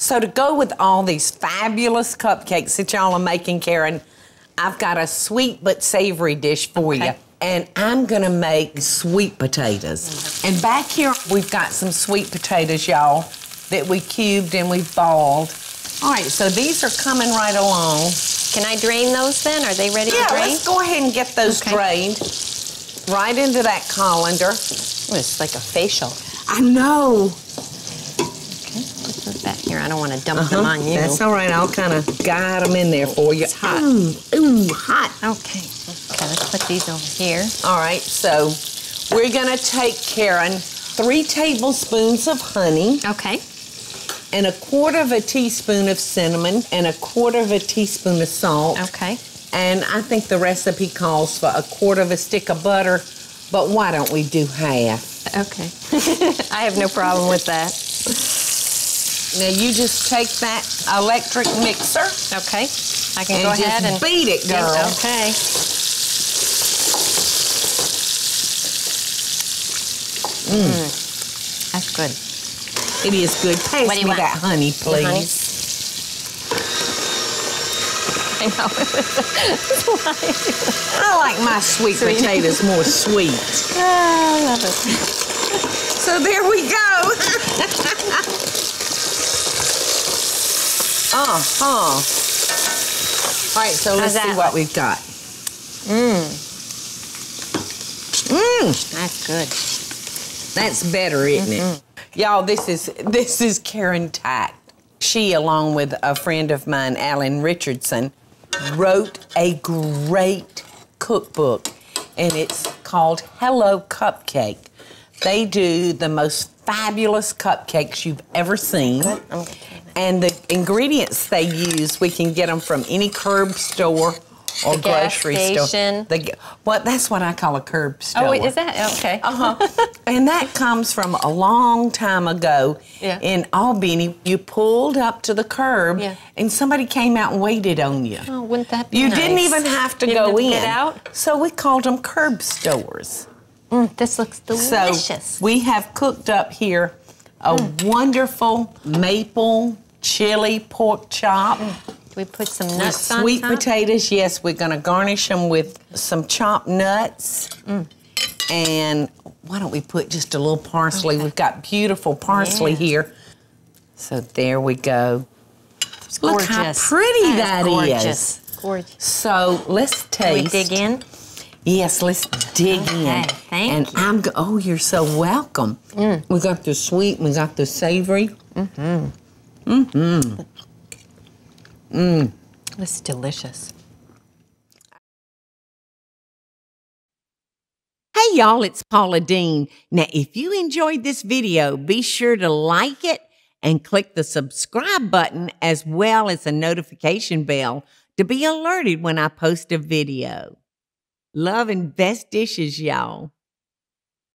So to go with all these fabulous cupcakes that y'all are making, Karen, I've got a sweet but savory dish for you. And I'm gonna make sweet potatoes. And back here, we've got some sweet potatoes, y'all, that we cubed and we boiled. All right, so these are coming right along. Can I drain those then? Are they ready to drain? Yeah, let's go ahead and get those drained right into that colander. Oh, it's like a facial. I know. Okay, let's put that here. I don't want to dump them on you. That's all right. I'll kind of guide them in there for you. It's hot. Ooh, hot. Okay. Okay, let's put these over here. All right, so we're going to take, Karen, 3 tablespoons of honey. Okay. And 1/4 teaspoon of cinnamon and 1/4 teaspoon of salt. Okay. And I think the recipe calls for 1/4 stick of butter, but why don't we do half? Okay. I have no problem with that. Now you just take that electric mixer. Okay. I can go ahead and beat it, girl. Okay. That's good. It is good. Pass me that honey, please. I know. I like my sweet potatoes more sweet. Oh, I love it. So there we go. All right, so let's see what we've got. That's good. That's better, isn't it? Y'all, this is Karen Tack. She, along with a friend of mine, Alan Richardson, wrote a great cookbook, and it's called Hello Cupcake. They do the most fabulous cupcakes you've ever seen. And the ingredients they use, we can get them from any curb store or the grocery store. Well, that's what I call a curb store. Oh, wait, is that? Okay. And that comes from a long time ago in Albany. You pulled up to the curb and somebody came out and waited on you. Oh, wouldn't that be nice? You didn't even have to go in. Get out? So we called them curb stores. This looks delicious. So we have cooked up here a wonderful maple chili pork chop. We put some nuts on top. Sweet potatoes, yes. We're going to garnish them with some chopped nuts. And why don't we put just a little parsley? We've got beautiful parsley here. So there we go. It's gorgeous. Look how pretty that is. Gorgeous. So let's taste. Can we dig in? Yes, let's dig in. Thank you. Oh, you're so welcome. We got the sweet, we got the savory. That's delicious. Hey y'all, it's Paula Deen. Now, if you enjoyed this video, be sure to like it and click the subscribe button as well as the notification bell to be alerted when I post a video. Love and best dishes, y'all.